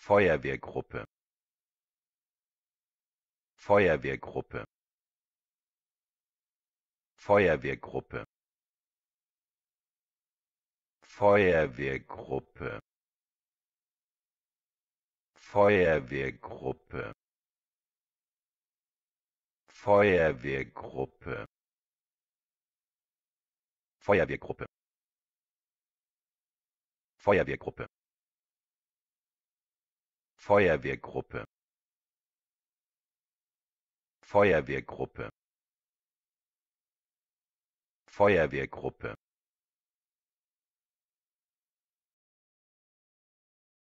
Feuerwehrgruppe, Feuerwehrgruppe, Feuerwehrgruppe, Feuerwehrgruppe, Feuerwehrgruppe, Feuerwehrgruppe, Feuerwehrgruppe, Feuerwehrgruppe, Feuerwehrgruppe, Feuerwehrgruppe, Feuerwehrgruppe.